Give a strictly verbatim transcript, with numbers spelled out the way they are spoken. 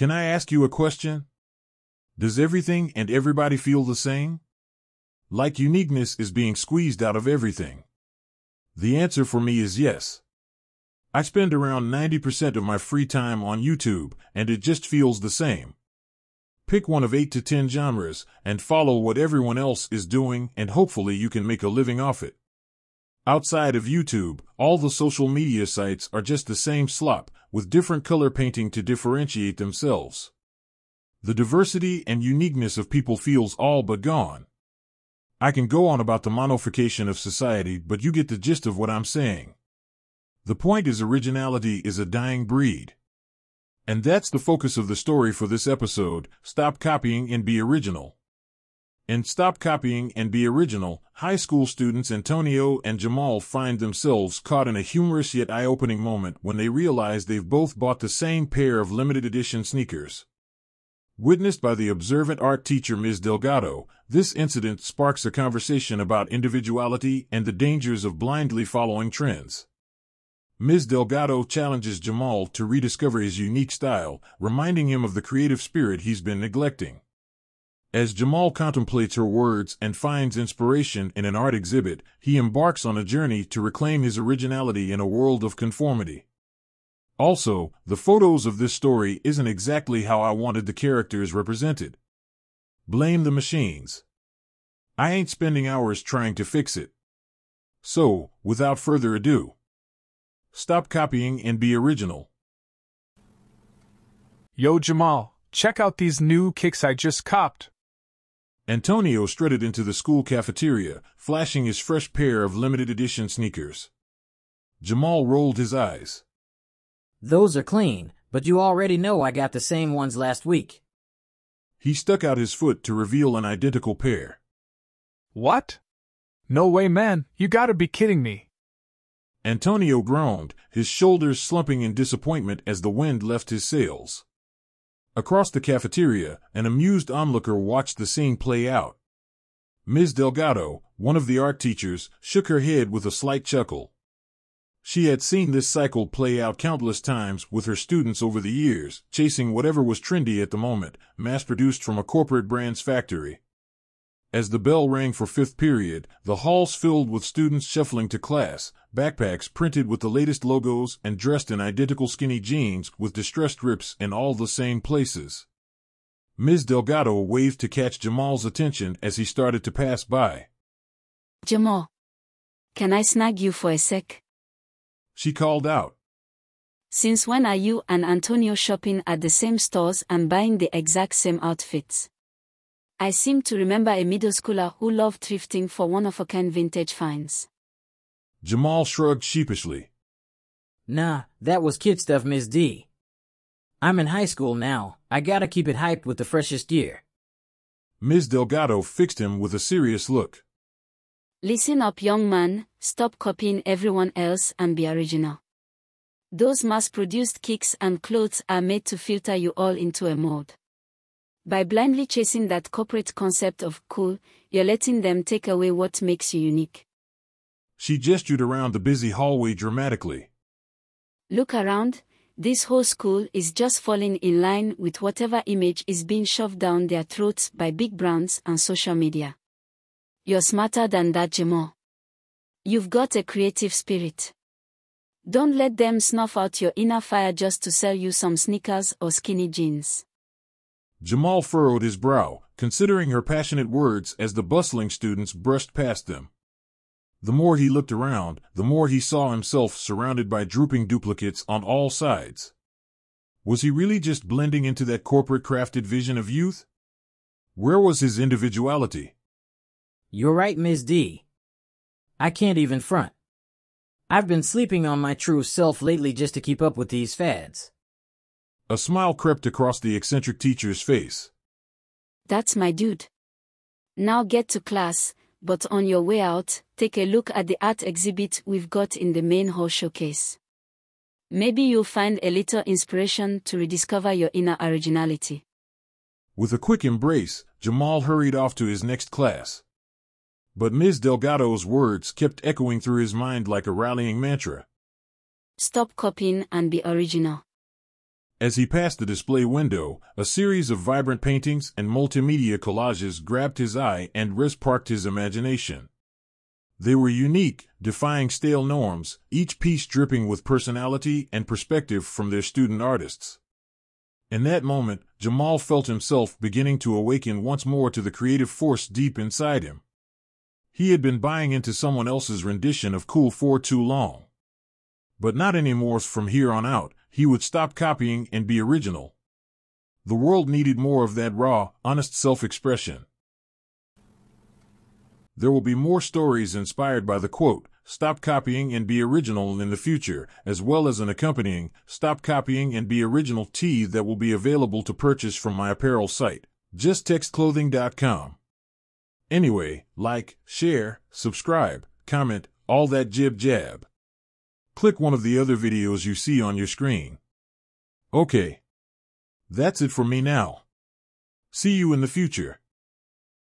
Can I ask you a question? Does everything and everybody feel the same? Like uniqueness is being squeezed out of everything. The answer for me is yes. I spend around ninety percent of my free time on YouTube, and it just feels the same. Pick one of eight to ten genres and follow what everyone else is doing, and hopefully you can make a living off it. Outside of YouTube, all the social media sites are just the same slop, with different color painting to differentiate themselves. The diversity and uniqueness of people feels all but gone. I can go on about the modification of society, but you get the gist of what I'm saying. The point is, originality is a dying breed. And that's the focus of the story for this episode. Stop copying and be original. In Stop Copying and Be Original, high school students Antonio and Jamal find themselves caught in a humorous yet eye-opening moment when they realize they've both bought the same pair of limited-edition sneakers. Witnessed by the observant art teacher Miz Delgado, this incident sparks a conversation about individuality and the dangers of blindly following trends. Miz Delgado challenges Jamal to rediscover his unique style, reminding him of the creative spirit he's been neglecting. As Jamal contemplates her words and finds inspiration in an art exhibit, he embarks on a journey to reclaim his originality in a world of conformity. Also, the photos of this story isn't exactly how I wanted the characters represented. Blame the machines. I ain't spending hours trying to fix it. So, without further ado, stop copying and be original. Yo, Jamal, check out these new kicks I just copped. Antonio strutted into the school cafeteria, flashing his fresh pair of limited-edition sneakers. Jamal rolled his eyes. Those are clean, but you already know I got the same ones last week. He stuck out his foot to reveal an identical pair. What? No way, man. You gotta be kidding me. Antonio groaned, his shoulders slumping in disappointment as the wind left his sails. Across the cafeteria, an amused onlooker watched the scene play out. Miz Delgado, one of the art teachers, shook her head with a slight chuckle. She had seen this cycle play out countless times with her students over the years, chasing whatever was trendy at the moment, mass-produced from a corporate brand's factory. As the bell rang for fifth period, the halls filled with students shuffling to class, backpacks printed with the latest logos and dressed in identical skinny jeans with distressed rips in all the same places. Miz Delgado waved to catch Jamal's attention as he started to pass by. Jamal, can I snag you for a sec? She called out. Since when are you and Antonio shopping at the same stores and buying the exact same outfits? I seem to remember a middle schooler who loved thrifting for one-of-a-kind vintage finds. Jamal shrugged sheepishly. Nah, that was kid stuff, Miss D. I'm in high school now. I gotta keep it hyped with the freshest gear. Miz Delgado fixed him with a serious look. Listen up, young man. Stop copying everyone else and be original. Those mass-produced kicks and clothes are made to filter you all into a mold. By blindly chasing that corporate concept of cool, you're letting them take away what makes you unique. She gestured around the busy hallway dramatically. Look around. This whole school is just falling in line with whatever image is being shoved down their throats by big brands and social media. You're smarter than that, Jamal. You've got a creative spirit. Don't let them snuff out your inner fire just to sell you some sneakers or skinny jeans. Jamal furrowed his brow, considering her passionate words as the bustling students brushed past them. The more he looked around, the more he saw himself surrounded by drooping duplicates on all sides. Was he really just blending into that corporate-crafted vision of youth? Where was his individuality? You're right, Miss D. I can't even front. I've been sleeping on my true self lately just to keep up with these fads. A smile crept across the eccentric teacher's face. That's my dude. Now get to class, but on your way out, take a look at the art exhibit we've got in the main hall showcase. Maybe you'll find a little inspiration to rediscover your inner originality. With a quick embrace, Jamal hurried off to his next class. But Miz Delgado's words kept echoing through his mind like a rallying mantra. Stop copying and be original. As he passed the display window, a series of vibrant paintings and multimedia collages grabbed his eye and sparked his imagination. They were unique, defying stale norms, each piece dripping with personality and perspective from their student artists. In that moment, Jamal felt himself beginning to awaken once more to the creative force deep inside him. He had been buying into someone else's rendition of cool for too long. But not anymore. From here on out, he would stop copying and be original. The world needed more of that raw, honest self-expression. There will be more stories inspired by the quote, "Stop copying and be original," in the future, as well as an accompanying "Stop copying and be original" tee that will be available to purchase from my apparel site, just text clothing dot com. Anyway, like, share, subscribe, comment, all that jib-jab. Click one of the other videos you see on your screen. Okay. That's it for me now. See you in the future.